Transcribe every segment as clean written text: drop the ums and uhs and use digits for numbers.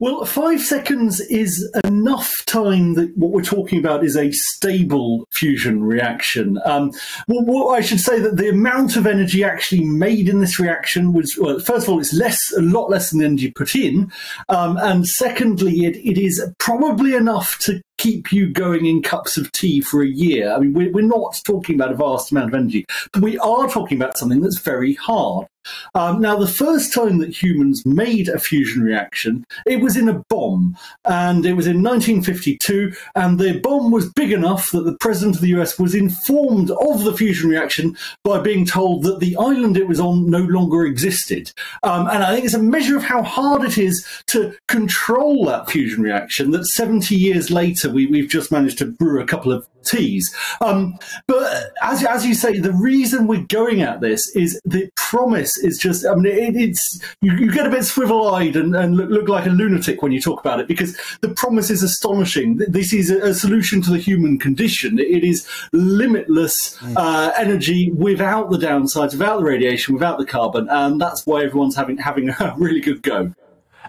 Well, 5 seconds is enough time that what we're talking about is a stable fusion reaction. Well, I should say that the amount of energy actually made in this reaction was, well, first of all, it's less, a lot less than the energy put in. And secondly, it is probably enough to keep you going in cups of tea for a year. I mean, we're not talking about a vast amount of energy, but we are talking about something that's very hard. Now, the first time that humans made a fusion reaction, it was in a bomb, and it was in 1952, and the bomb was big enough that the president of the US was informed of the fusion reaction by being told that the island it was on no longer existed. And I think it's a measure of how hard it is to control that fusion reaction that 70 years later we've just managed to brew a couple of teas. But as you say, the reason we're going at this is the promise is just, I mean, it's you get a bit swivel-eyed and look like a lunatic when you talk about it, because the promise is astonishing. This is a solution to the human condition. It is limitless energy without the downsides, without the radiation, without the carbon, and that's why everyone's having a really good go.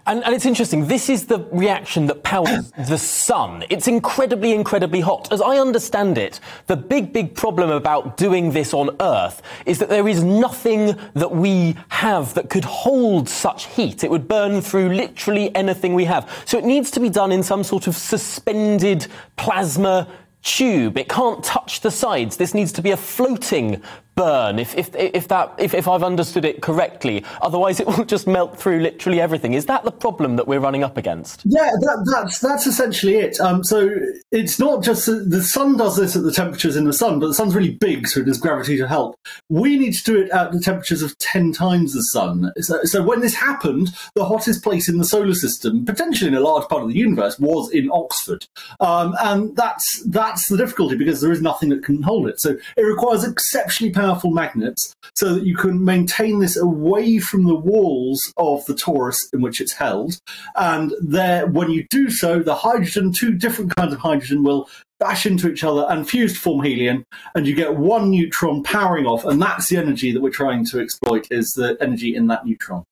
And it's interesting, this is the reaction that powers the sun. It's incredibly, incredibly hot. As I understand it, the big, big problem about doing this on Earth is that there is nothing that we have that could hold such heat. It would burn through literally anything we have. So it needs to be done in some sort of suspended plasma tube. It can't touch the sides. This needs to be a floating burn, if I've understood it correctly. Otherwise, it will just melt through literally everything. Is that the problem that we're running up against? Yeah, that's essentially it. So it's not just the sun does this at the temperatures in the sun, but the sun's really big, so it has gravity to help. We need to do it at the temperatures of 10 times the sun. So when this happened, the hottest place in the solar system, potentially in a large part of the universe, was in Oxford. And that's the difficulty, because there is nothing that can hold it. So it requires exceptionally powerful magnets so that you can maintain this away from the walls of the torus in which it's held, and there, when you do so, the hydrogen, two different kinds of hydrogen, will bash into each other and fuse to form helium, and you get one neutron powering off, and that's the energy that we're trying to exploit, is the energy in that neutron.